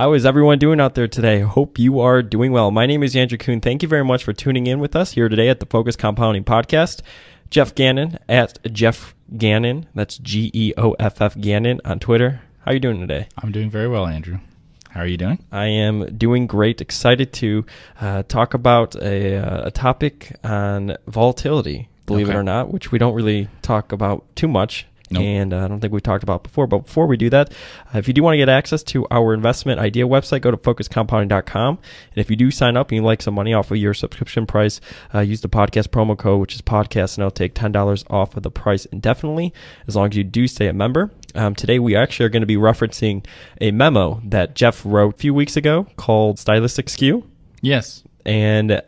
How is everyone doing out there today? Hope you are doing well. My name is Andrew Kuhn. Thank you very much for tuning in with us here today at the Focused Compounding Podcast. Jeff Gannon at Jeff Gannon. That's G-E-O-F-F Gannon on Twitter. How are you doing today? I'm doing very well, Andrew. How are you doing? I am doing great. Excited to talk about a topic on volatility, believe it or not, which we don't really talk about too much. Nope. And I don't think we've talked about before. But before we do that, if you do want to get access to our investment idea website, go to focuscompounding.com. And if you do sign up and you'd like some money off of your subscription price, use the podcast promo code, which is podcast, and I'll take $10 off of the price indefinitely, as long as you do stay a member. Today, we actually are going to be referencing a memo that Jeff wrote a few weeks ago called Stylistic Skew. Yes. And we're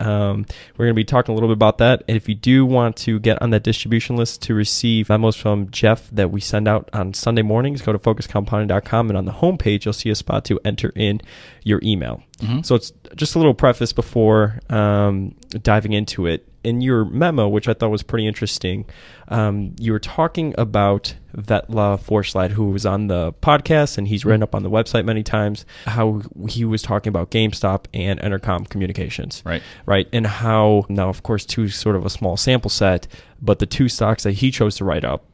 going to be talking a little bit about that. And if you do want to get on that distribution list to receive memos from Jeff that we send out on Sunday mornings, go to focuscompounding.com, and on the homepage, you'll see a spot to enter in your email. Mm-hmm. So it's just a little preface before diving into it. In your memo, which I thought was pretty interesting, you were talking about Vetla Forslide, who was on the podcast, and he's written up on the website many times, how he was talking about GameStop and Entercom Communications. Right. Right. And how, now, of course, two sort of a small sample set, but the two stocks that he chose to write up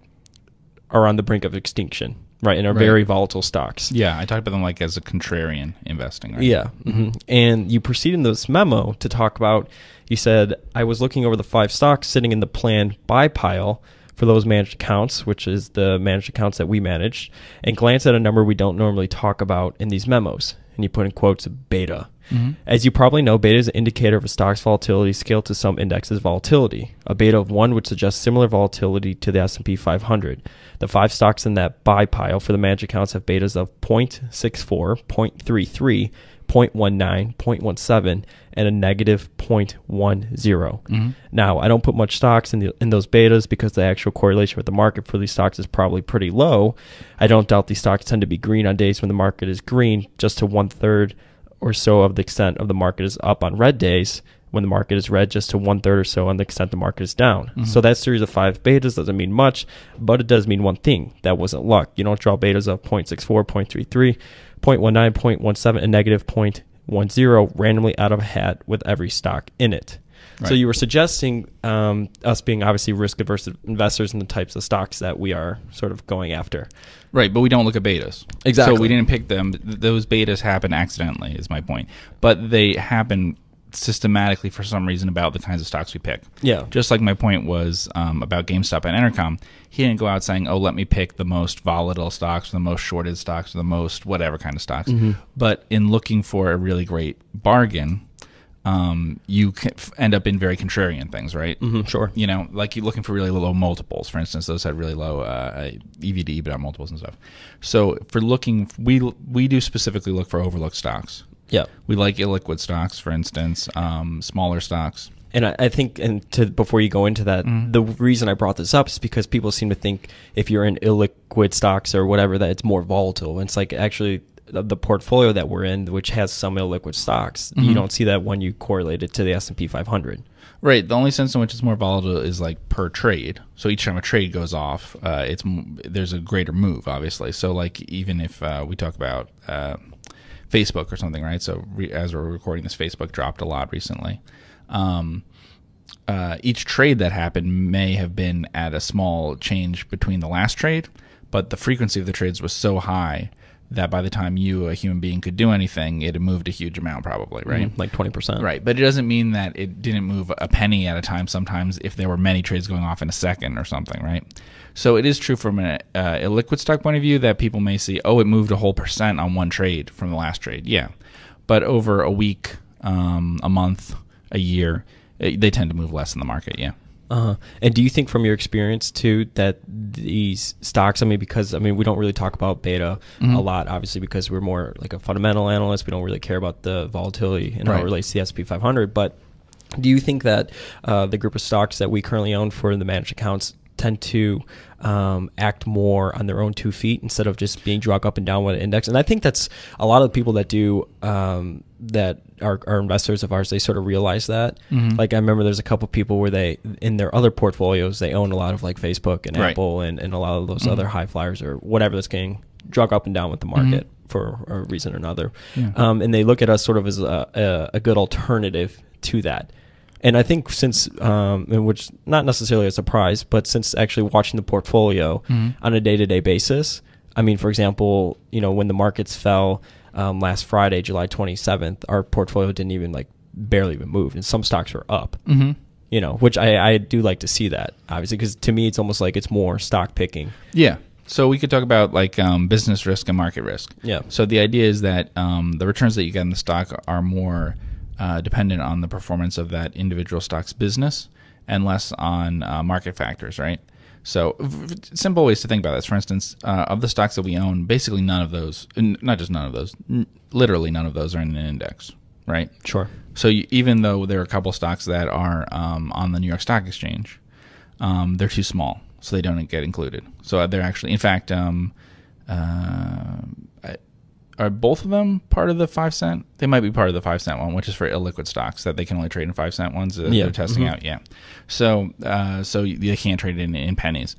are on the brink of extinction. Right, and are very volatile stocks. Yeah, I talked about them like as a contrarian investing. Right? Yeah, mm-hmm. And you proceed in this memo to talk about, you said, I was looking over the 5 stocks sitting in the planned buy pile for those managed accounts, which is the managed accounts that we manage, and glanced at a number we don't normally talk about in these memos. And you put in quotes, beta. Mm-hmm. As you probably know, beta is an indicator of a stock's volatility scaled to some index's volatility. A beta of 1 would suggest similar volatility to the S&P 500. The 5 stocks in that buy pile for the managed accounts have betas of 0.64, 0.33, 0.19, 0.17, and a negative 0.10. Mm-hmm. Now, I don't put much stocks in those betas because the actual correlation with the market for these stocks is probably pretty low. I don't doubt these stocks tend to be green on days when the market is green, just to 1/3 or so of the extent of the market is up on red days, when the market is red, just to 1/3 or so on the extent the market is down. Mm-hmm. So that series of 5 betas doesn't mean much, but it does mean one thing. That wasn't luck. You don't draw betas of 0.64, 0.33, 0.19, 0.17, and negative 0.10 randomly out of a hat with every stock in it. Right. So you were suggesting us being obviously risk-averse investors in the types of stocks that we are sort of going after. Right, but we don't look at betas. Exactly. So we didn't pick them. Those betas happen accidentally is my point. But they happen systematically for some reason about the kinds of stocks we pick. Yeah. Just like my point was about GameStop and Entercom. He didn't go out saying, oh, let me pick the most volatile stocks, or the most shorted stocks, or the most whatever kind of stocks. Mm-hmm. But in looking for a really great bargain, you can end up in very contrarian things, right? Mm-hmm, sure. You know, like you're looking for really low multiples. For instance, those had really low EV to EBITDA multiples and stuff. So for looking, we do specifically look for overlooked stocks. Yeah. We like illiquid stocks, for instance, smaller stocks. And I think, before you go into that, the reason I brought this up is because people seem to think if you're in illiquid stocks or whatever, that it's more volatile. And it's like, actually, the portfolio that we're in, which has some illiquid stocks, you don't see that when you correlate it to the S&P 500. Right. The only sense in which it's more volatile is like per trade. So each time a trade goes off, there's a greater move, obviously. So like even if we talk about Facebook or something, right? So as we're recording this, Facebook dropped a lot recently. Each trade that happened may have been at a small change between the last trade, but the frequency of the trades was so high that by the time you, a human being, could do anything, it had moved a huge amount probably, right? Like 20%. Right, but it doesn't mean that it didn't move a penny at a time sometimes if there were many trades going off in a second or something, right? So it is true from an illiquid stock point of view that people may see, oh, it moved a whole percent on one trade from the last trade. Yeah, but over a week, a month, a year, they tend to move less in the market, yeah. And do you think from your experience too that these stocks, I mean we don't really talk about beta a lot, obviously, because we're more like a fundamental analyst. We don't really care about the volatility and how it relates to the S&P 500. But do you think that the group of stocks that we currently own for the managed accounts tend to act more on their own 2 feet instead of just being dragged up and down with an index? And I think that's a lot of the people that do that are investors of ours, they sort of realize that. Like I remember there's a couple people where they, in their other portfolios, they own a lot of like Facebook and Apple and a lot of those other high flyers or whatever that's getting dragged up and down with the market. for a reason or another. Yeah. And they look at us sort of as a good alternative to that. And I think since, which not necessarily a surprise, but since actually watching the portfolio on a day-to-day basis, I mean, for example, you know, when the markets fell last Friday, July 27th, our portfolio didn't even barely even move, and some stocks were up. You know, which I do like to see that, obviously, because to me, it's almost like it's more stock picking. Yeah. So we could talk about like business risk and market risk. Yeah. So the idea is that the returns that you get in the stock are more dependent on the performance of that individual stock's business and less on market factors, right? So simple ways to think about this. For instance, of the stocks that we own, basically none of those, not just none of those, literally none of those are in an index, right? Sure. So you, even though there are a couple stocks that are on the New York Stock Exchange, they're too small, so they don't get included. So they're actually, in fact, are both of them part of the 5 cent? They might be part of the 5 cent one, which is for illiquid stocks that they can only trade in 5 cent ones that they're testing out. Yeah. So, so they can't trade in pennies.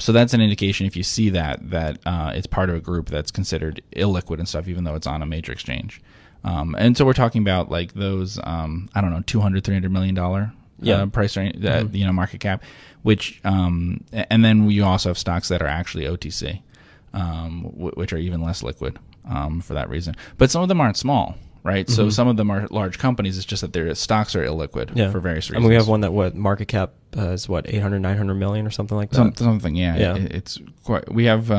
So that's an indication, if you see that, that it's part of a group that's considered illiquid and stuff, even though it's on a major exchange. And so we're talking about like those, I don't know, $200, $300 million price range, you know, market cap, which, and then we also have stocks that are actually OTC, which are even less liquid. For that reason. But some of them aren't small, right? So some of them are large companies. It's just that their stocks are illiquid for various reasons. And we have one that market cap is what, 800, 900 million or something like that? Something, yeah. It's quite, we have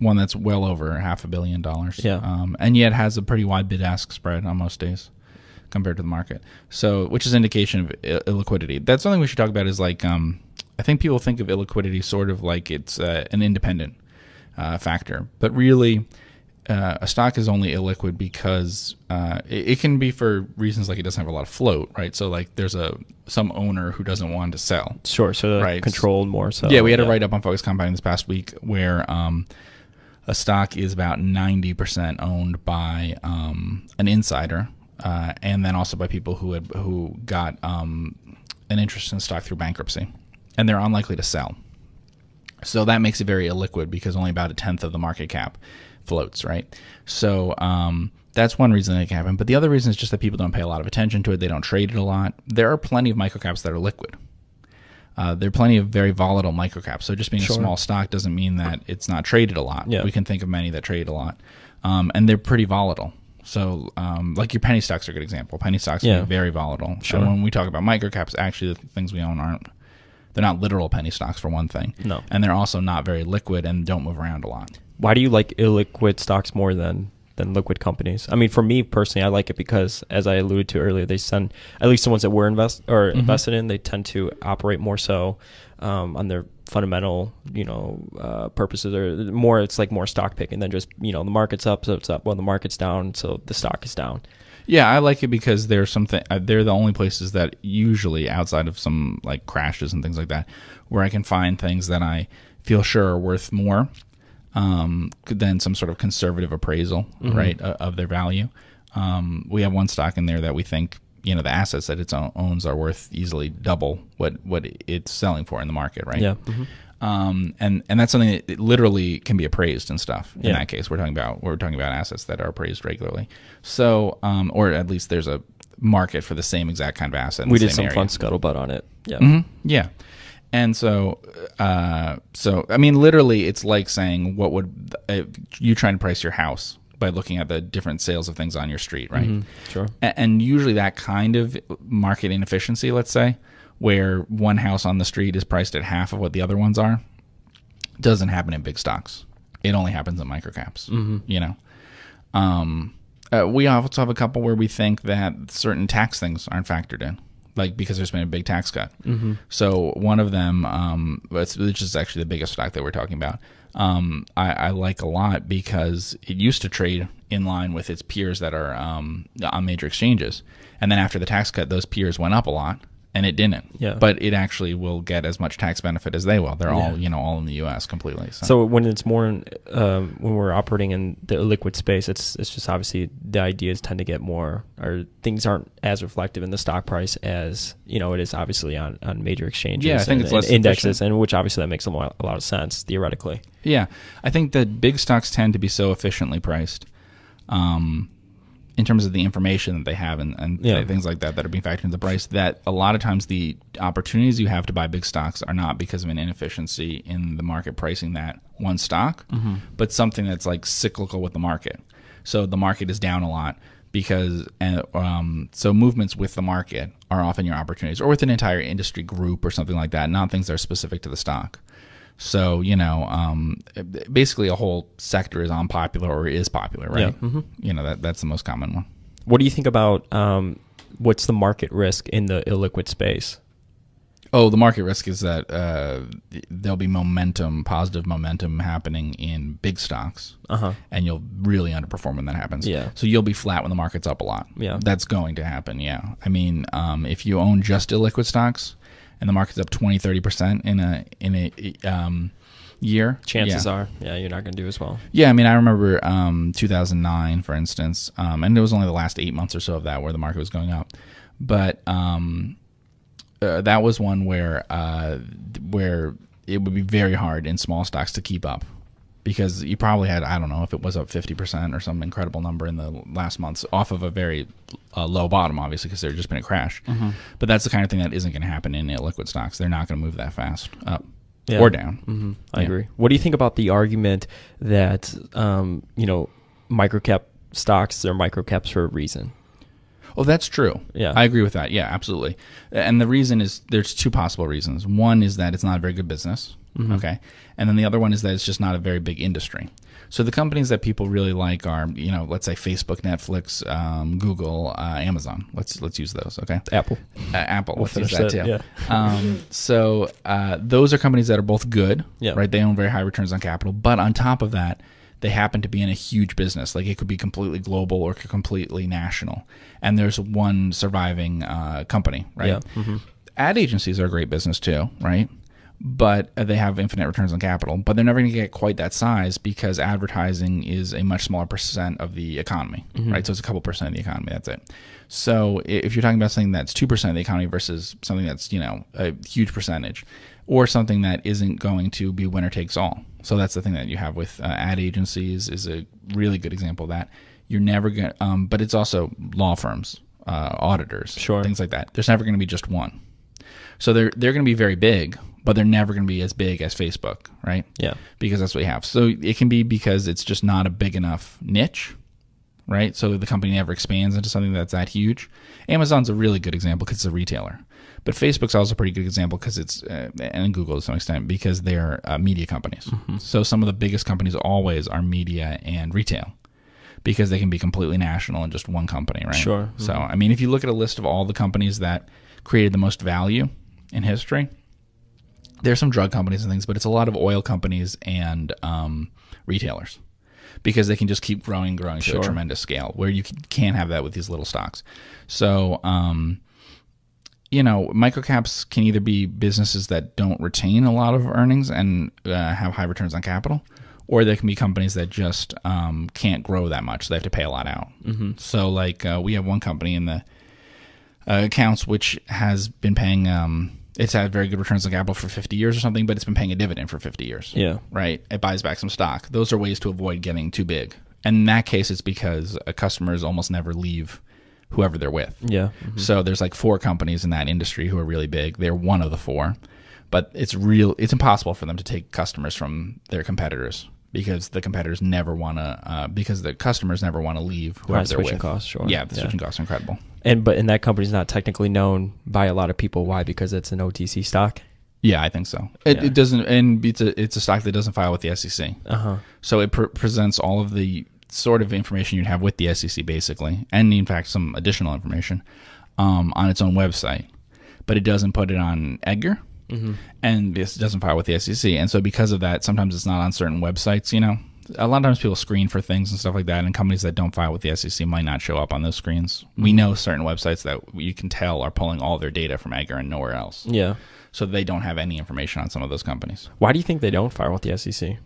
one that's well over $500 million. Yeah. And yet has a pretty wide bid-ask spread on most days compared to the market. So, which is an indication of illiquidity. That's something we should talk about is like, I think people think of illiquidity sort of like it's an independent factor, but really... a stock is only illiquid because it can be for reasons like it doesn't have a lot of float, right? So like there's some owner who doesn't want to sell. Sure, so right? Controlled more so. Yeah, we had a write-up on Focused Compounding this past week where a stock is about 90% owned by an insider and then also by people who got an interest in the stock through bankruptcy, and they're unlikely to sell. So that makes it very illiquid because only about 1/10 of the market cap floats, right? So that's one reason that it can happen. But the other reason is just that people don't pay a lot of attention to it. They don't trade it a lot. There are plenty of microcaps that are liquid. There are plenty of very volatile microcaps. So just being a small stock doesn't mean that it's not traded a lot. Yeah. We can think of many that trade a lot. And they're pretty volatile. So like your penny stocks are a good example. Penny stocks are very volatile. Sure. And when we talk about microcaps, actually the things we own aren't. They're not literal penny stocks, for one thing. No. And they're also not very liquid and don't move around a lot. Why do you like illiquid stocks more than liquid companies? I mean, for me personally, I like it because, as I alluded to earlier, they tend, at least the ones that we're invested in, they tend to operate more so on their fundamental, you know, purposes, or more, it's like more stock picking than just, you know, the market's up, so it's up. Well, the market's down, so the stock is down. Yeah, I like it because there's something. They're the only places that usually, outside of some like crashes and things like that, where I can find things that I feel sure are worth more than some sort of conservative appraisal, right, of their value. We have one stock in there that we think, you know, the assets that it owns are worth easily double what it's selling for in the market, right? Yeah. And that's something that it literally can be appraised and stuff. In that case, we're talking about assets that are appraised regularly. So, or at least there's a market for the same exact kind of asset. We did some fun scuttlebutt on it. Yeah. Yeah. And so, I mean, literally it's like saying, what would you try and price your house by looking at the different sales of things on your street, right? Sure. And usually that kind of market inefficiency, let's say, where one house on the street is priced at half of what the other ones are, doesn't happen in big stocks. It only happens in microcaps. You know, we also have a couple where we think that certain tax things aren't factored in, like because there's been a big tax cut. So one of them, which is actually the biggest stock that we're talking about, I like a lot because it used to trade in line with its peers that are on major exchanges, and then after the tax cut, those peers went up a lot. and it didn't. Yeah. But it actually will get as much tax benefit as they will. They're all, you know, all in the U.S. completely. So when it's more, when we're operating in the illiquid space, it's just obviously the ideas tend to get more, or things aren't as reflective in the stock price as, you know, it is obviously on major exchanges. Yeah, I think it's less indexes, and which obviously that makes a lot of sense theoretically. Yeah. I think that big stocks tend to be so efficiently priced. In terms of the information that they have and things like that that are being factored into the price, that a lot of times the opportunities you have to buy big stocks are not because of an inefficiency in the market pricing that one stock, but something that's like cyclical with the market. So the market is down a lot because so movements with the market are often your opportunities, or with an entire industry group or something like that, not things that are specific to the stock. So, you know, basically a whole sector is unpopular or is popular, right? Yeah. You know, that's the most common one. What do you think about what's the market risk in the illiquid space? Oh, the market risk is that there'll be momentum, positive momentum happening in big stocks, and you'll really underperform when that happens. Yeah. So you'll be flat when the market's up a lot. Yeah. That's going to happen, yeah. I mean, if you own just illiquid stocks, and the market's up 20, 30% in a year, chances are, you're not going to do as well. Yeah, I mean, I remember 2009, for instance, and it was only the last 8 months or so of that where the market was going up. But that was one where it would be very hard in small stocks to keep up, because you probably had, I don't know, if it was up 50% or some incredible number in the last months off of a very low bottom, obviously, because there'd just been a crash. But that's the kind of thing that isn't going to happen in illiquid stocks. They're not going to move that fast up or down. I agree. What do you think about the argument that, you know, microcap stocks are microcaps for a reason? Oh, that's true. Yeah, I agree with that. Yeah, absolutely. And the reason is, there's two possible reasons. One is that it's not a very good business. Okay. And then the other one is that it's just not a very big industry. So the companies that people really like are, you know, let's say Facebook, Netflix, Google, Amazon. Let's use those. Okay. Apple. Apple. We'll finish that too. Yeah. So those are companies that are both good, right? They own very high returns on capital. But on top of that, they happen to be in a huge business. Like, it could be completely global or completely national. And there's one surviving company, right? Yeah. Ad agencies are a great business too, right? But they have infinite returns on capital, but they're never going to get quite that size because advertising is a much smaller percent of the economy, right? So it's a couple percent of the economy, that's it. So if you're talking about something that's 2% of the economy versus something that's, you know, a huge percentage, or something that isn't going to be winner takes all. So that's the thing that you have with ad agencies is a really good example of that. You're never going to, but it's also law firms, auditors, things like that. There's never going to be just one. So they're going to be very big, but they're never going to be as big as Facebook, right? Yeah. Because that's what we have. So it can be because it's just not a big enough niche, right? So the company never expands into something that's that huge. Amazon's a really good example because it's a retailer. But Facebook's also a pretty good example because it's, and Google to some extent, because they're media companies. So some of the biggest companies always are media and retail, because they can be completely national in just one company, right? So, I mean, if you look at a list of all the companies that created the most value in history, there's some drug companies and things, but it's a lot of oil companies and retailers, because they can just keep growing and growing to a tremendous scale, where you can't have that with these little stocks. So, you know, microcaps can either be businesses that don't retain a lot of earnings and have high returns on capital, or there can be companies that just can't grow that much. So they have to pay a lot out. So, like, we have one company in the accounts which has been paying it's had very good returns on capital for 50 years or something, but it's been paying a dividend for 50 years. Yeah. Right? It buys back some stock. Those are ways to avoid getting too big. And in that case, it's because customers almost never leave whoever they're with. Yeah. So there's like four companies in that industry who are really big. They're one of the four. But it's impossible for them to take customers from their competitors, because the competitors never want to, because the customers never want to leave whoever they're with. Switching costs, Yeah, the switching costs are incredible. And that company's not technically known by a lot of people. Why? Because it's an OTC stock. Yeah, I think so. It doesn't, and it's a stock that doesn't file with the SEC. So it presents all of the sort of information you'd have with the SEC, basically, and in fact some additional information on its own website, but it doesn't put it on Edgar. And this doesn't file with the SEC. And so because of that, sometimes it's not on certain websites, you know, a lot of times people screen for things and stuff like that, and companies that don't file with the SEC might not show up on those screens. We know certain websites that you can tell are pulling all their data from Edgar and nowhere else. Yeah. So they don't have any information on some of those companies. Why do you think they don't file with the SEC?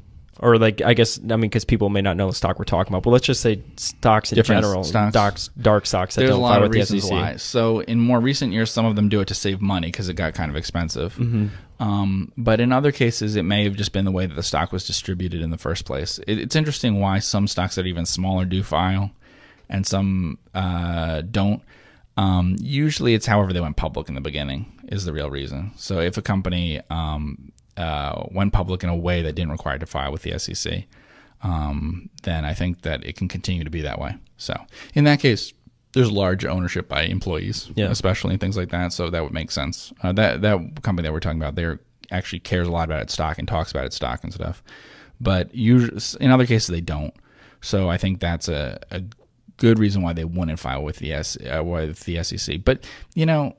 Or like, I guess, I mean, because people may not know the stock we're talking about, but let's just say stocks in general, dark stocks that don't file with the SEC. There's a lot of reasons why. So in more recent years, some of them do it to save money because it got kind of expensive. Mm-hmm. But in other cases, it may have just been the way that the stock was distributed in the first place. It's interesting why some stocks that are even smaller do file and some don't. Usually it's however they went public in the beginning is the real reason. So if a company... went public in a way that didn't require to file with the SEC, then I think that it can continue to be that way. So in that case, there's large ownership by employees, especially in things like that. So that would make sense. That company that we're talking about, they actually cares a lot about its stock and talks about its stock and stuff. But usually, in other cases, they don't. So I think that's a good reason why they wouldn't file with the SEC. But you know,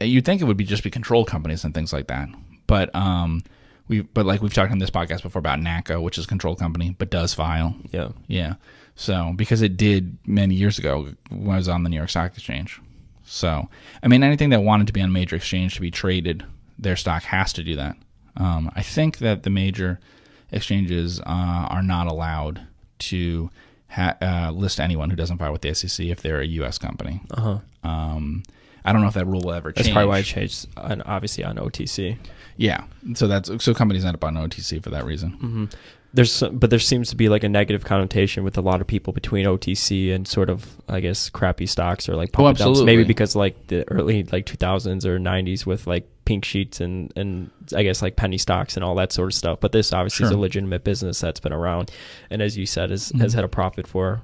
you'd think it would be just be controlled companies and things like that. But like we've talked on this podcast before about NACA, which is a control company, but does file. Yeah. Yeah. So because it did many years ago when I was on the New York Stock Exchange. So, I mean, anything that wanted to be on a major exchange to be traded, their stock has to do that. I think that the major exchanges are not allowed to list anyone who doesn't file with the SEC if they're a U.S. company. Uh-huh. I don't know if that rule will ever change. That's probably why it changed, obviously, on OTC. Yeah, so so companies end up on OTC for that reason. Mm-hmm. But there seems to be like a negative connotation with a lot of people between OTC and sort of, I guess, crappy stocks or like pump dumps. Maybe because like the early like 2000s or 90s with like pink sheets and I guess like penny stocks and all that sort of stuff. But this obviously is a legitimate business that's been around, and as you said, has had a profit for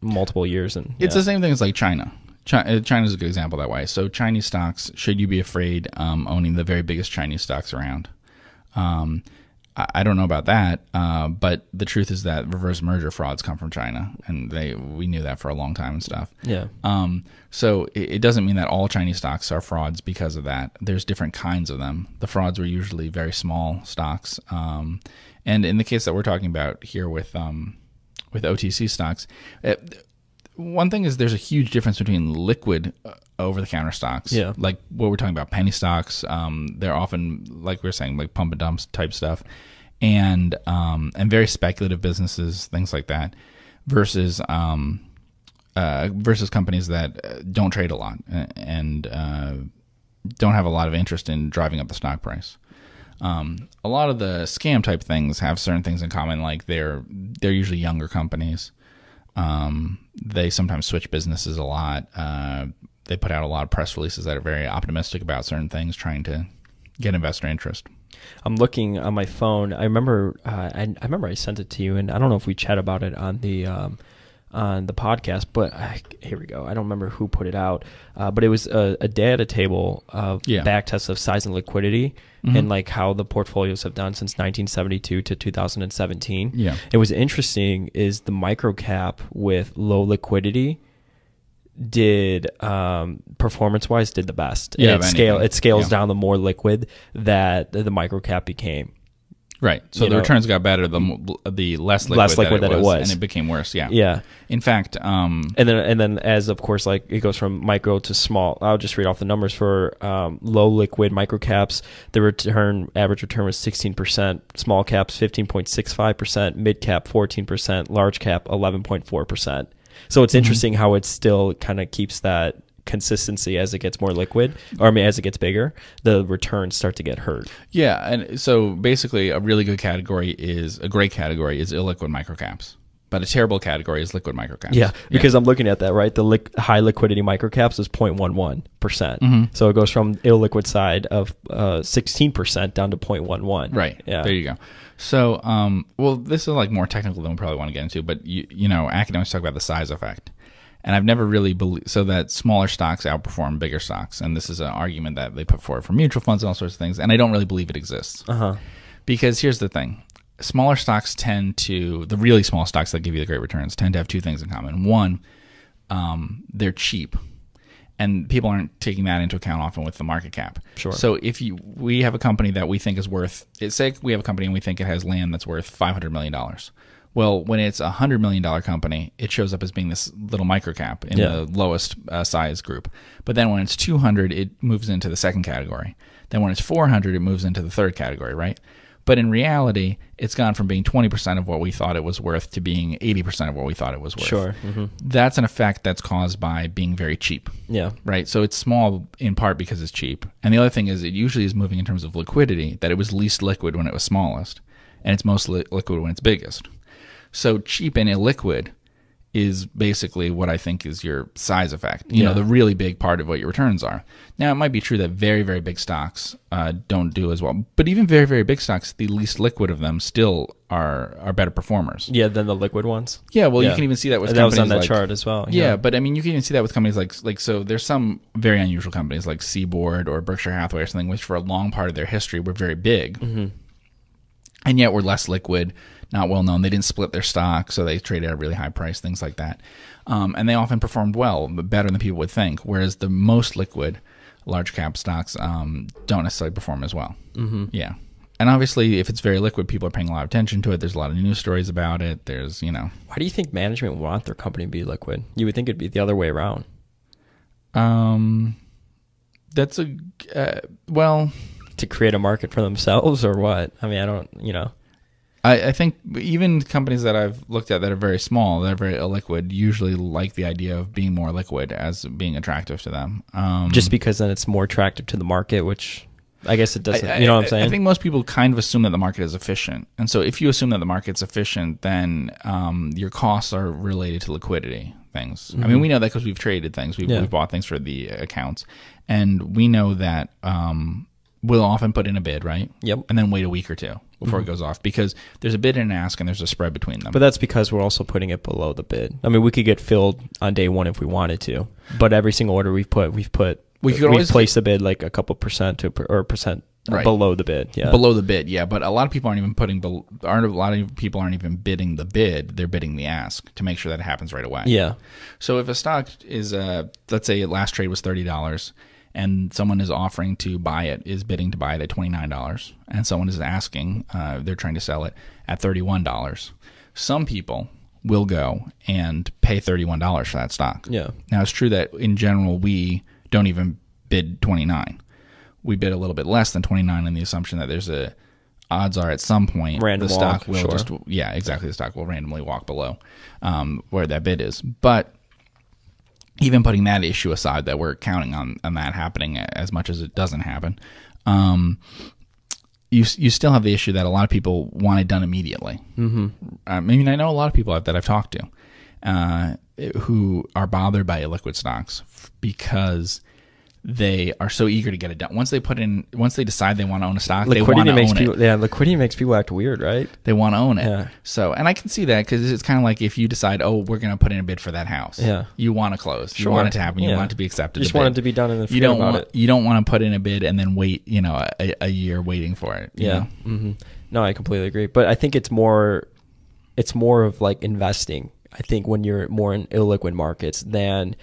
multiple years. And it's the same thing as like China. China's a good example that way. So Chinese stocks, should you be afraid owning the very biggest Chinese stocks around? I don't know about that, but the truth is that reverse merger frauds come from China, and we knew that for a long time and stuff. Yeah. So it doesn't mean that all Chinese stocks are frauds because of that. There's different kinds of them. The frauds were usually very small stocks, and in the case that we're talking about here with OTC stocks. One thing is there's a huge difference between liquid over-the-counter stocks, like what we're talking about, penny stocks. They're often, like we were saying, like pump and dumps type stuff, and very speculative businesses, things like that, versus companies that don't trade a lot and don't have a lot of interest in driving up the stock price. A lot of the scam type things have certain things in common, like they're usually younger companies. They sometimes switch businesses a lot. They put out a lot of press releases that are very optimistic about certain things, trying to get investor interest. I'm looking on my phone. I remember, I sent it to you, and I don't know if we chat about it on the podcast, but here we go. I don't remember who put it out, but it was a data table of backtests of size and liquidity and like how the portfolios have done since 1972 to 2017. Yeah. It was interesting is the micro cap with low liquidity did performance wise did the best. Yeah, it scales down the more liquid that the micro cap became. Right, so the returns got better the less liquid that it was, and it became worse. Yeah, yeah. In fact, and then as of course, like it goes from micro to small. I'll just read off the numbers for low liquid micro caps. The average return was 16%. Small caps 15.65%. Mid cap 14%. Large cap 11.4%. So it's interesting how it still kind of keeps that consistency as it gets more liquid, or I mean, as it gets bigger, the returns start to get hurt. Yeah, and so basically, a great category is illiquid microcaps, but a terrible category is liquid microcaps. Yeah, because I'm looking at that right. The high liquidity microcaps is 0.11%, so it goes from illiquid side of 16% down to 0.11. Right. Yeah. There you go. So, well, this is like more technical than we probably want to get into, but you know, academics talk about the size effect. And I've never really believed so that smaller stocks outperform bigger stocks. And this is an argument that they put forward for mutual funds and all sorts of things. And I don't really believe it exists. Because here's the thing. Smaller stocks the really small stocks that give you the great returns tend to have two things in common. One, they're cheap. And people aren't taking that into account often with the market cap. Sure. So if we have a company that we think is worth, say we have a company and we think it has land that's worth $500 million. Well, when it's a $100 million company, it shows up as being this little microcap in the lowest size group. But then when it's 200, it moves into the second category. Then when it's 400, it moves into the third category, right? But in reality, it's gone from being 20% of what we thought it was worth to being 80% of what we thought it was worth. Sure. Mm-hmm. That's an effect that's caused by being very cheap. Yeah. Right? So it's small in part because it's cheap. And the other thing is it usually is moving in terms of liquidity, that it was least liquid when it was smallest, and it's most liquid when it's biggest. So cheap and illiquid is basically what I think is your size effect. You know, the really big part of what your returns are. Now, it might be true that very, very big stocks don't do as well. But even very, very big stocks, the least liquid of them still are better performers. Yeah, than the liquid ones? Yeah, well, you can even see that with companies like... That was on that chart as well. Yeah, but I mean, you can even see that with companies like... So there's some very unusual companies like Seaboard or Berkshire Hathaway or something, which for a long part of their history were very big. Mm-hmm. And yet were less liquid, not well known. They didn't split their stock, so they traded at a really high price, things like that. And they often performed well, better than people would think, whereas the most liquid large cap stocks don't necessarily perform as well. Mm-hmm. Yeah. And obviously, if it's very liquid, people are paying a lot of attention to it. There's a lot of news stories about it. There's, you know. Why do you think management would want their company to be liquid? You would think it'd be the other way around. That's a, well... To create a market for themselves or what? I mean, I don't, you know. I think even companies that I've looked at that are very small, that are very illiquid, usually like the idea of being more liquid as being attractive to them. Just because then it's more attractive to the market, which I guess it doesn't, you know what I'm saying? I think most people kind of assume that the market is efficient. And so if you assume that the market's efficient, then your costs are related to liquidity. Things. Mm-hmm. I mean, we know that because we've traded things. We've bought things for the accounts. And we know that... we'll often put in a bid, right? Yep. And then wait a week or two before it goes off because there's a bid and an ask and there's a spread between them. But that's because we're also putting it below the bid. I mean, we could get filled on day one if we wanted to, but every single order we've placed the bid like a couple percent or percent right. Below the bid. Yeah. Below the bid, yeah. But a lot of people aren't even bidding the bid. They're bidding the ask to make sure that it happens right away. Yeah. So if a stock is, let's say last trade was $30. And someone is offering to buy it, is bidding to buy it at $29. And someone is asking, they're trying to sell it at $31. Some people will go and pay $31 for that stock. Yeah. Now, it's true that in general, we don't even bid $29. We bid a little bit less than $29 in the assumption that there's a odds are at some point the stock will just, yeah, exactly. The stock will randomly walk below where that bid is. But even putting that issue aside, that we're counting on that happening as much as it doesn't happen, you still have the issue that a lot of people want it done immediately. Mm-hmm. I mean, I know a lot of people that I've talked to who are bothered by illiquid stocks because they are so eager to get it done. Once they decide they want to own a stock, they want to own it. Yeah, liquidity makes people act weird, right? They want to own it. Yeah. So, and I can see that because it's kind of like if you decide, oh, we're going to put in a bid for that house. Yeah. You want to close. Sure. You want it to happen. You want it to be accepted. You just want it to be done in the future. You don't want to put in a bid and then wait, you know, a year waiting for it. Yeah. Mm-hmm. No, I completely agree. But I think it's more of like investing. I think when you're more in illiquid markets than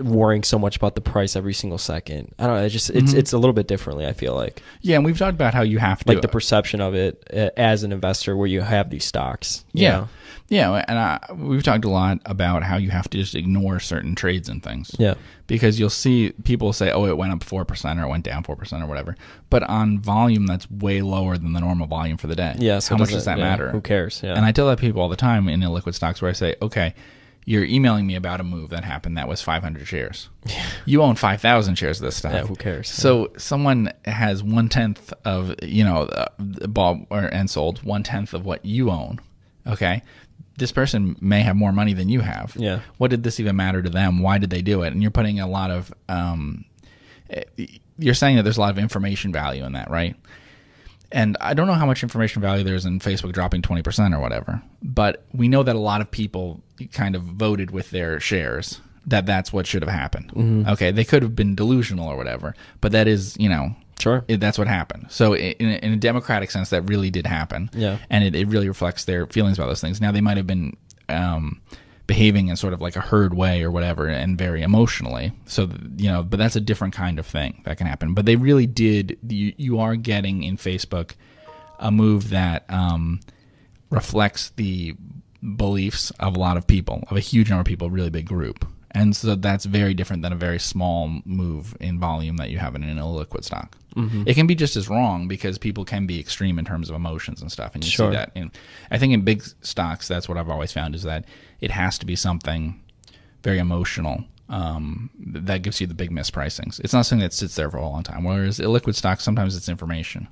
worrying so much about the price every single second. I don't know. It's a little bit differently, I feel like. Yeah, and we've talked about how you have to... Like the perception of it as an investor where you have these stocks. You know? Yeah, and we've talked a lot about how you have to just ignore certain trades and things. Yeah. Because you'll see people say, oh, it went up 4% or it went down 4% or whatever. But on volume, that's way lower than the normal volume for the day. Yeah, so how much does that matter? Who cares? Yeah. And I tell that people all the time in illiquid stocks where I say, okay, you're emailing me about a move that happened that was 500 shares. Yeah. You own 5,000 shares of this stock. Yeah, who cares? So someone has 1/10 of, you know, bought and sold 1/10 of what you own. Okay. This person may have more money than you have. Yeah. What did this even matter to them? Why did they do it? And you're putting a lot of, you're saying that there's a lot of information value in that, right? And I don't know how much information value there is in Facebook dropping 20% or whatever, but we know that a lot of people kind of voted with their shares that that's what should have happened. Mm-hmm. Okay, they could have been delusional or whatever, but that is, you know, sure, that's what happened. So in a democratic sense, that really did happen. Yeah, and it really reflects their feelings about those things. Now, they might have been behaving in sort of like a herd way or whatever and very emotionally. So, you know, but that's a different kind of thing that can happen. But they really did, you are getting in Facebook a move that reflects the beliefs of a lot of people, of a huge number of people, a really big group. And so that's very different than a very small move in volume that you have in an illiquid stock. Mm-hmm. It can be just as wrong because people can be extreme in terms of emotions and stuff. And you see that. I think in big stocks, that's what I've always found, is that it has to be something very emotional that gives you the big mispricings. It's not something that sits there for a long time. Whereas illiquid stocks, sometimes it's information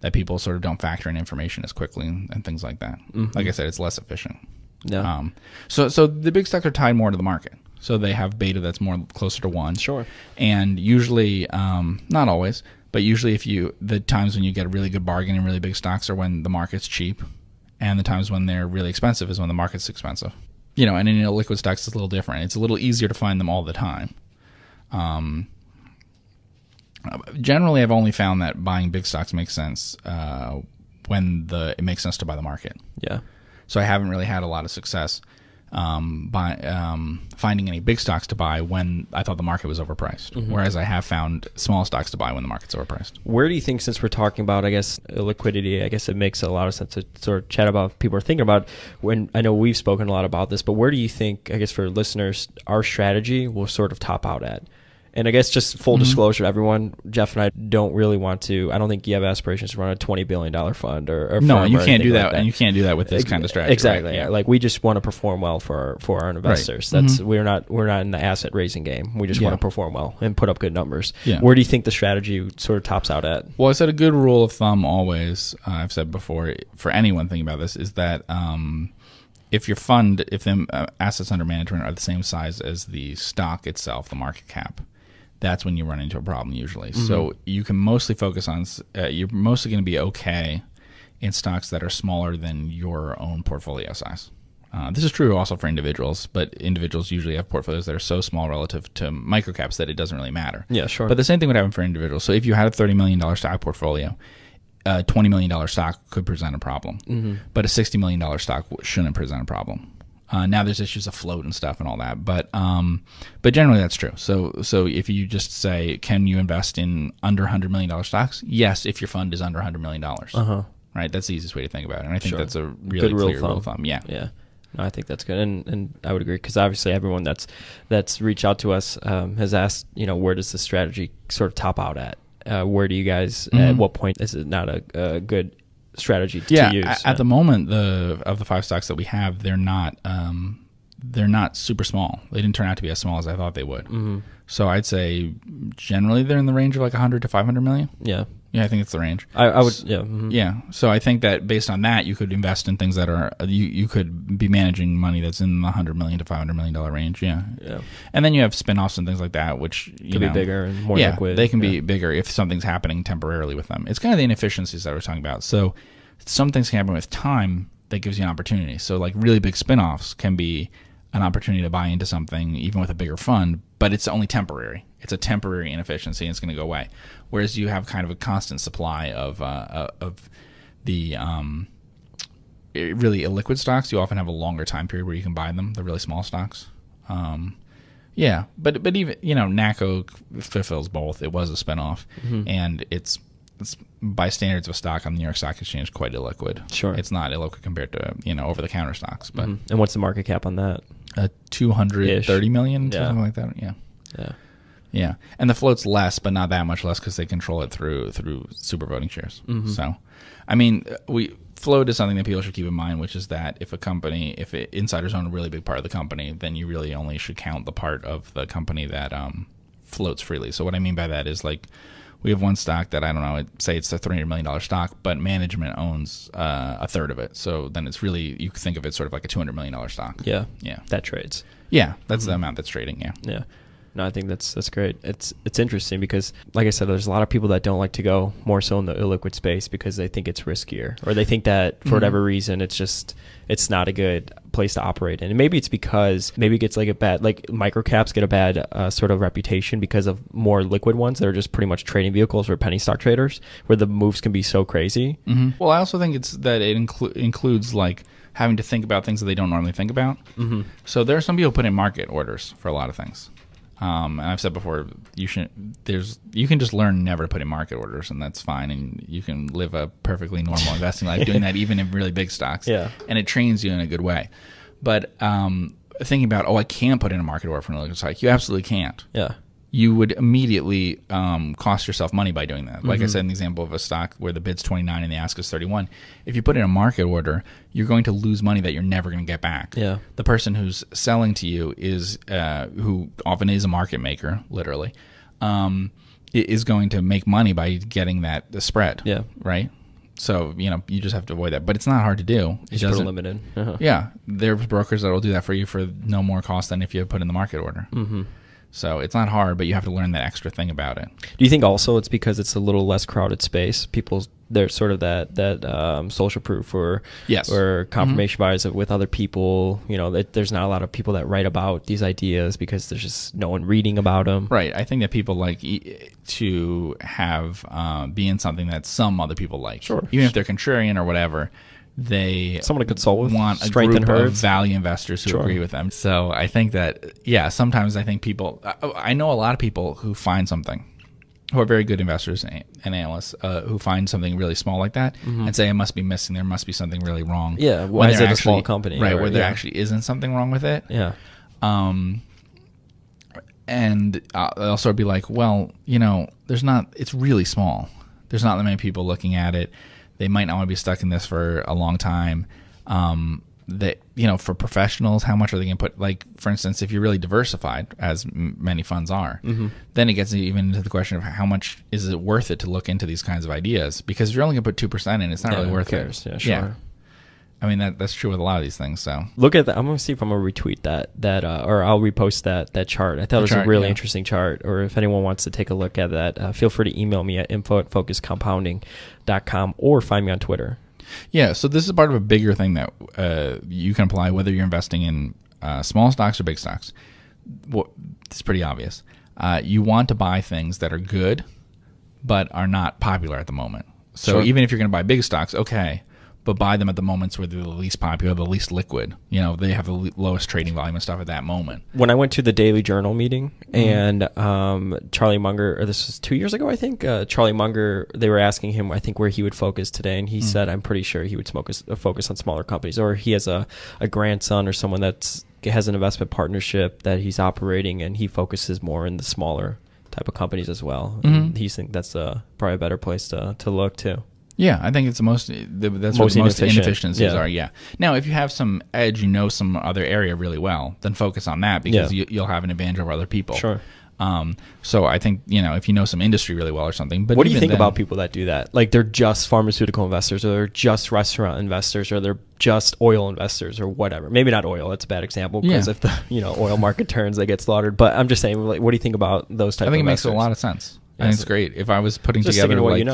that people sort of don't factor in information as quickly and things like that. Mm-hmm. Like I said, it's less efficient. Yeah. So the big stocks are tied more to the market. So they have beta that's more closer to 1. Sure. And usually, not always, but usually the times when you get a really good bargain in really big stocks are when the market's cheap, and the times when they're really expensive is when the market's expensive. You know, and in illiquid stocks, it's a little different. It's a little easier to find them all the time. Generally, I've only found that buying big stocks makes sense when it makes sense to buy the market. Yeah. So I haven't really had a lot of success finding any big stocks to buy when I thought the market was overpriced, mm-hmm. whereas I have found small stocks to buy when the market's overpriced. Where do you think, since we're talking about, I guess, liquidity, I guess it makes a lot of sense to sort of chat about what people are thinking about. When I know we've spoken a lot about this, but where do you think, I guess for listeners, our strategy will sort of top out at? And I guess just full mm-hmm. disclosure, everyone, Jeff and I don't really want to, I don't think you have aspirations to run a $20 billion fund or no, firm you or can't do that, like that. And you can't do that with this kind of strategy. Exactly. Right? Yeah. Like we just want to perform well for our investors. Right. That's mm-hmm. we're not in the asset raising game. We just want to perform well and put up good numbers. Yeah. Where do you think the strategy sort of tops out at? Well, I said a good rule of thumb always, I've said before for anyone thinking about this, is that if your fund, if the assets under management are the same size as the stock itself, the market cap, that's when you run into a problem usually. Mm-hmm. So you can mostly focus on, you're mostly going to be okay in stocks that are smaller than your own portfolio size. This is true also for individuals, but individuals usually have portfolios that are so small relative to microcaps that it doesn't really matter. Yeah, sure. But the same thing would happen for individuals. So if you had a $30 million stock portfolio, a $20 million stock could present a problem, mm-hmm. but a $60 million stock shouldn't present a problem. Now there's issues of float and stuff and all that, but generally that's true. So if you just say, can you invest in under $100 million stocks? Yes, if your fund is under $100 million. Uh-huh. Right? That's the easiest way to think about it. And I think that's a really good clear rule of thumb. Yeah. Yeah. No, I think that's good. And I would agree, because obviously everyone that's reached out to us has asked, you know, where does the strategy sort of top out at? Where do you guys, mm-hmm. at what point is it not a good strategy to use? At the moment, of the 5 stocks that we have, they're not super small. They didn't turn out to be as small as I thought they would. Mm-hmm. So I'd say generally they're in the range of like 100 to 500 million. Yeah. Yeah, I think it's the range. I would, yeah. Mm-hmm. Yeah. So I think that based on that, you could invest in things that are, you could be managing money that's in the $100 million to $500 million range. Yeah. Yeah. And then you have spinoffs and things like that, which, you know, be bigger and more liquid. They can be bigger if something's happening temporarily with them. It's kind of the inefficiencies that we're talking about. So some things can happen with time that gives you an opportunity. So like really big spinoffs can be an opportunity to buy into something even with a bigger fund, but it's only temporary. It's a temporary inefficiency and it's going to go away. Whereas you have kind of a constant supply of the really illiquid stocks. You often have a longer time period where you can buy them, the really small stocks. Yeah, but even, you know, NACA fulfills both. It was a spinoff, mm-hmm. and it's by standards of stock on the New York Stock Exchange quite illiquid. Sure. It's not illiquid compared to, you know, over-the-counter stocks. But mm-hmm. And what's the market cap on that? 230 million, something like that. Yeah. Yeah. Yeah. And the float's less, but not that much less, because they control it through super voting shares. Mm-hmm. So, I mean, float is something that people should keep in mind, which is that if a company, insiders own a really big part of the company, then you really only should count the part of the company that floats freely. So what I mean by that is, like, we have one stock that, I don't know, say it's a $300 million stock, but management owns a third of it. So then it's really, you think of it sort of like a $200 million stock. Yeah. Yeah. That trades. Yeah. That's mm-hmm. the amount that's trading. Yeah. Yeah. No, I think that's great. It's interesting because, like I said, there's a lot of people that don't like to go more so in the illiquid space because they think it's riskier, or they think that for mm-hmm. whatever reason it's not a good place to operate in. And maybe it's because it gets like a bad, like microcaps get a bad sort of reputation because of more liquid ones that are just pretty much trading vehicles for penny stock traders, where the moves can be so crazy. Mm-hmm. Well, I also think it's that it includes like having to think about things that they don't normally think about. Mm-hmm. So there are some people who put in market orders for a lot of things. And I've said before, you can just learn never to put in market orders, and that's fine. And you can live a perfectly normal investing life doing that, even in really big stocks. Yeah. And it trains you in a good way. But thinking about, oh, I can put in a market order for an illiquid stock, you absolutely can't. Yeah. You would immediately cost yourself money by doing that. Like I said, in the example of a stock where the bid's 29 and the ask is 31, if you put in a market order, you're going to lose money that you're never going to get back. Yeah. The person who's selling to you is, who often is a market maker, literally, is going to make money by getting that spread. Yeah. Right. So, you know, you just have to avoid that. But it's not hard to do. It's just limited. Yeah. There's brokers that will do that for you for no more cost than if you put in the market order. So it's not hard, but you have to learn that extra thing about it. Do you think also it's because it's a little less crowded space? People, there's sort of that social proof or confirmation bias with other people. You know, there's not a lot of people that write about these ideas because there's just no one reading about them. Right. I think that people like to have be in something that some other people like, even if they're contrarian or whatever. They someone to consult with, want a group of value investors who agree with them. So I think that, yeah, sometimes I think people, I know a lot of people who find something, who are very good investors and analysts, who find something really small like that and say, I must be missing, there must be something really wrong. Yeah, why is it a small company? Right, where there actually isn't something wrong with it. Yeah. And I'll also be like, well, you know, there's not, it's really small. There's not that many people looking at it. They might not want to be stuck in this for a long time. That, you know, for professionals, how much are they going to put? Like, for instance, if you're really diversified, as many funds are, then it gets even into the question of how much is it worth it to look into these kinds of ideas? Because if you're only going to put 2% in, it's not really worth it. Yeah, sure. Yeah. I mean, that's true with a lot of these things. So look at that. I'm going to see if I'm going to retweet that, or I'll repost that chart. I thought it was a really interesting chart. Or if anyone wants to take a look at that, feel free to email me at info@focuscompounding.com or find me on Twitter. Yeah. So this is part of a bigger thing that you can apply, whether you're investing in small stocks or big stocks. Well, it's pretty obvious. You want to buy things that are good, but are not popular at the moment. So even if you're going to buy big stocks, but buy them at the moments where they're the least popular, the least liquid. You know, they have the lowest trading volume and stuff at that moment. When I went to the Daily Journal meeting and Charlie Munger, or this was 2 years ago, I think, Charlie Munger, they were asking him, I think, where he would focus today. And he said, I'm pretty sure he would focus on smaller companies. Or he has a grandson or someone that has an investment partnership that he's operating, and he focuses more in the smaller type of companies as well. And he thinks that's probably a better place to look, too. Yeah, I think it's the most inefficient are. Yeah. Now, if you have some edge, you know some other area really well, then focus on that because you'll have an advantage over other people. Sure. So I think, you know, if you know some industry really well or something. But what do you think about people that do that? Like, they're just pharmaceutical investors, or they're just restaurant investors, or they're just oil investors, or whatever. Maybe not oil. That's a bad example because if the oil market turns, they get slaughtered. But I'm just saying, like, what do you think about those type of investors? I think it makes a lot of sense. I think it's great. If I was putting together, like,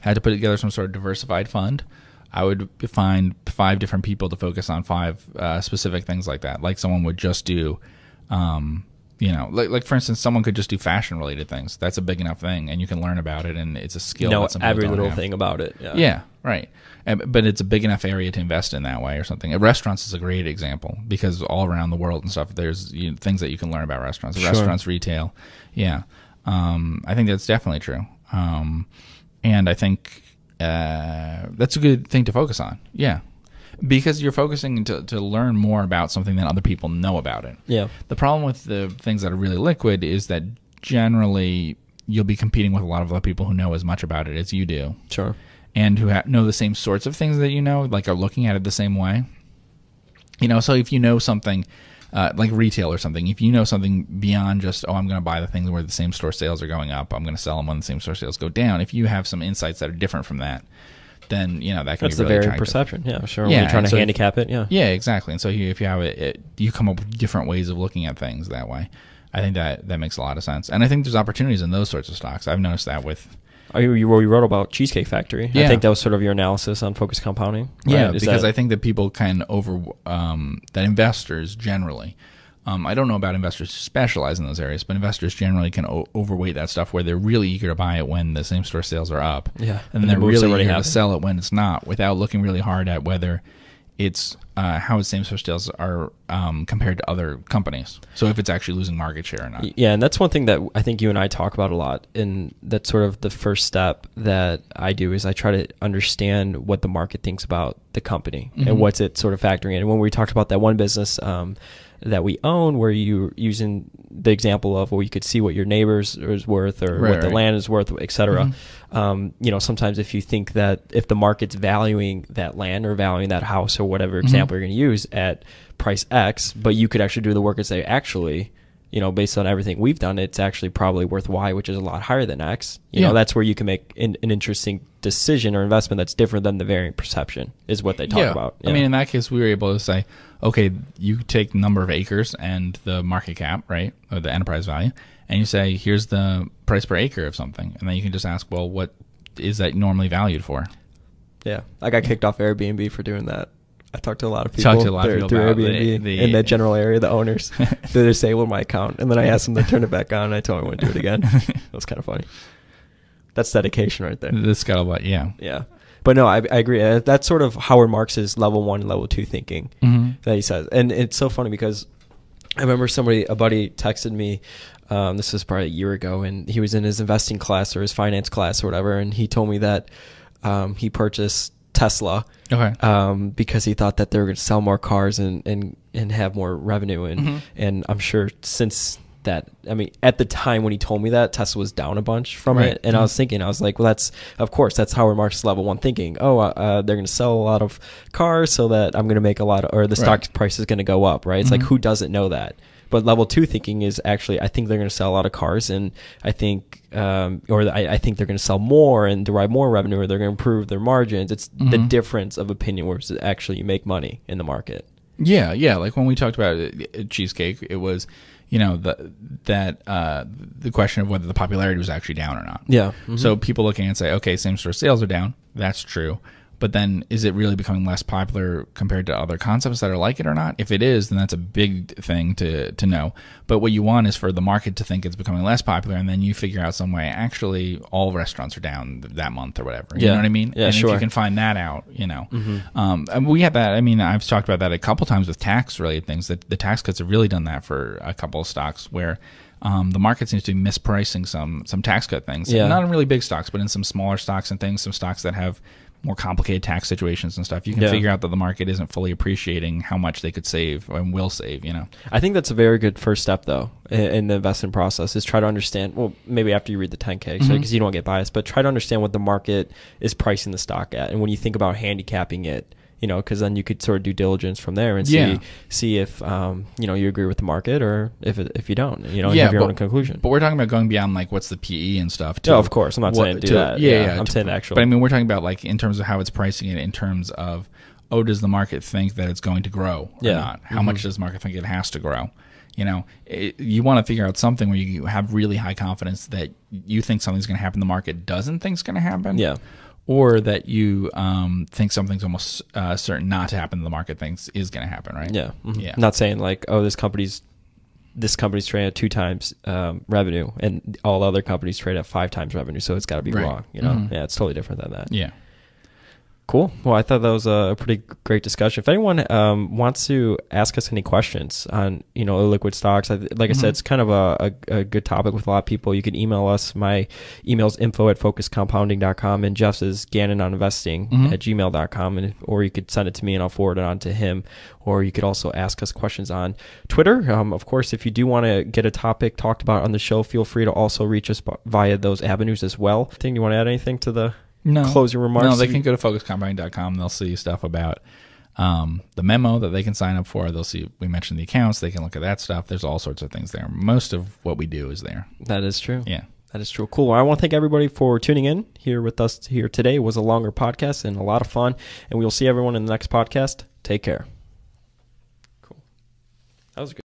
had to put together some sort of diversified fund, I would find 5 different people to focus on 5 specific things like that. Like, someone would just do, you know, like for instance, someone could just do fashion related things. That's a big enough thing, and you can learn about it, and it's a skill. You know every little thing about it. Yeah, yeah, right. But it's a big enough area to invest in that way or something. Restaurants is a great example because all around the world and stuff, there's things that you can learn about restaurants. Restaurants, retail, I think that's definitely true. And I think that's a good thing to focus on. Yeah. Because you're focusing to learn more about something than other people know about it. Yeah. The problem with the things that are really liquid is that generally you'll be competing with a lot of other people who know as much about it as you do. Sure. And who know the same sorts of things that you know, like are looking at it the same way. You know, so if you know something... like retail or something, if you know something beyond just, I'm going to buy the things where the same store sales are going up, I'm going to sell them when the same store sales go down. If you have some insights that are different from that, then, that can be really attractive. That's the very perception. Yeah, sure. Yeah, when you're trying to handicap it. Yeah. Yeah, exactly. And so if you have it, you come up with different ways of looking at things that way. I think that makes a lot of sense. And I think there's opportunities in those sorts of stocks. I've noticed that with... You wrote about Cheesecake Factory. Yeah. I think that was sort of your analysis on focused compounding. Right? Yeah, because I think that people can that investors generally, I don't know about investors who specialize in those areas, but investors generally can overweight that stuff where they're really eager to buy it when the same store sales are up. Yeah. And they're really eager to sell it when it's not, without looking really hard at whether it's how its same-store sales are compared to other companies. So if it's actually losing market share or not. Yeah, and that's one thing that I think you and I talk about a lot. And that's sort of the first step that I do is I try to understand what the market thinks about the company mm-hmm. and what's it sort of factoring in. And when we talked about that one business that we own, where you're using the example of where you could see what your neighbors is worth or right, what the land is worth, et cetera. Mm-hmm. You know, sometimes if you think that if the market's valuing that land or valuing that house or whatever example mm-hmm. you're going to use at price X, but you could actually do the work and say, actually, you know, based on everything we've done, it's actually probably worth Y, which is a lot higher than X. You yeah. know, that's where you can make an interesting decision or investment that's different than the varying perception is what they talk yeah. about. Yeah. I mean, in that case, we were able to say, okay, you take the number of acres and the market cap, right, or the enterprise value, and you say, here's the price per acre of something. And then you can just ask, well, what is that normally valued for? Yeah. I got kicked off Airbnb for doing that. I talked to a lot of people through Airbnb in that general area, the owners. They disabled my account, and then I asked them to turn it back on, and I told them I wouldn't do it again. That was kind of funny. That's dedication right there. This got a lot, yeah. Yeah. But no, I agree. That's sort of Howard Marks' level one and level two thinking mm-hmm. that he says. And it's so funny because I remember a buddy texted me, this was probably a year ago, and he was in his investing class or his finance class or whatever, and he told me that he purchased Tesla okay. Because he thought that they were going to sell more cars and have more revenue. And, mm-hmm. and I'm sure since that, I mean, at the time when he told me that, Tesla was down a bunch from right. it. And mm-hmm. I was like, well, that's, of course, that's Howard Marks' level one thinking. Oh, they're going to sell a lot of cars so that I'm going to make a lot of, or the stock right. price is going to go up, right? It's mm-hmm. like, who doesn't know that? But level two thinking is actually, I think they're going to sell a lot of cars, and I think, I think they're going to sell more and derive more revenue, or they're going to improve their margins. It's mm-hmm. the difference of opinion, where actually you make money in the market. Yeah, yeah. Like when we talked about Cheesecake, it was, you know, the question of whether the popularity was actually down or not. Yeah. Mm-hmm. So people looking and say, okay, same store sales are down. That's true. But then is it really becoming less popular compared to other concepts that are like it or not? If it is, then that's a big thing to know. But what you want is for the market to think it's becoming less popular, and then you figure out some way, actually, all restaurants are down that month or whatever. You yeah. know what I mean? Yeah, and sure. if you can find that out, you know. Mm-hmm. And we have that. I mean, I've talked about that a couple times with tax-related things. That the tax cuts have really done that for a couple of stocks where the market seems to be mispricing some tax cut things. Yeah. Not in really big stocks, but in some smaller stocks and things, some stocks that have more complicated tax situations and stuff, you can yeah. figure out that the market isn't fully appreciating how much they could save and will save, you know. I think that's a very good first step, though, in the investment process, is try to understand, well, maybe after you read the 10K, because mm-hmm. you don't get biased, but try to understand what the market is pricing the stock at. And when you think about handicapping it, you know, because then you could sort of do diligence from there and yeah. see if, you know, you agree with the market or if you don't, you know, yeah, have your own conclusion. But we're talking about going beyond, like, what's the PE and stuff. No, of course. I'm not saying do that. Yeah, yeah, I'm saying actually. But, I mean, we're talking about, like, in terms of how it's pricing it, in terms of, oh, does the market think that it's going to grow or yeah. not? How mm-hmm. much does the market think it has to grow? You know, you want to figure out something where you have really high confidence that you think something's going to happen the market doesn't think is going to happen. Yeah. Or that you think something's almost certain not to happen, the market thinks is going to happen, right? Yeah. Mm-hmm. yeah. Not saying like, oh, this company's trading at 2 times revenue, and all other companies trade at 5 times revenue, so it's got to be right. wrong. You know, mm-hmm. yeah, it's totally different than that. Yeah. Cool. Well, I thought that was a pretty great discussion. If anyone wants to ask us any questions on, you know, illiquid stocks, like mm-hmm. I said, it's kind of a good topic with a lot of people. You can email us. My email's info@focuscompounding.com, and Jeff's is gannononinvesting mm-hmm. @gmail.com, and or you could send it to me and I'll forward it on to him. Or you could also ask us questions on Twitter. Of course, if you do want to get a topic talked about on the show, feel free to also reach us via those avenues as well. You want to add anything to the closing remarks? No, they can go to focuscompounding.com. They'll see stuff about the memo that they can sign up for. They'll see, we mentioned the accounts. They can look at that stuff. There's all sorts of things there. Most of what we do is there. That is true. Yeah. That is true. Cool. Well, I want to thank everybody for tuning in here with us here today. It was a longer podcast and a lot of fun. And we'll see everyone in the next podcast. Take care. Cool. That was good.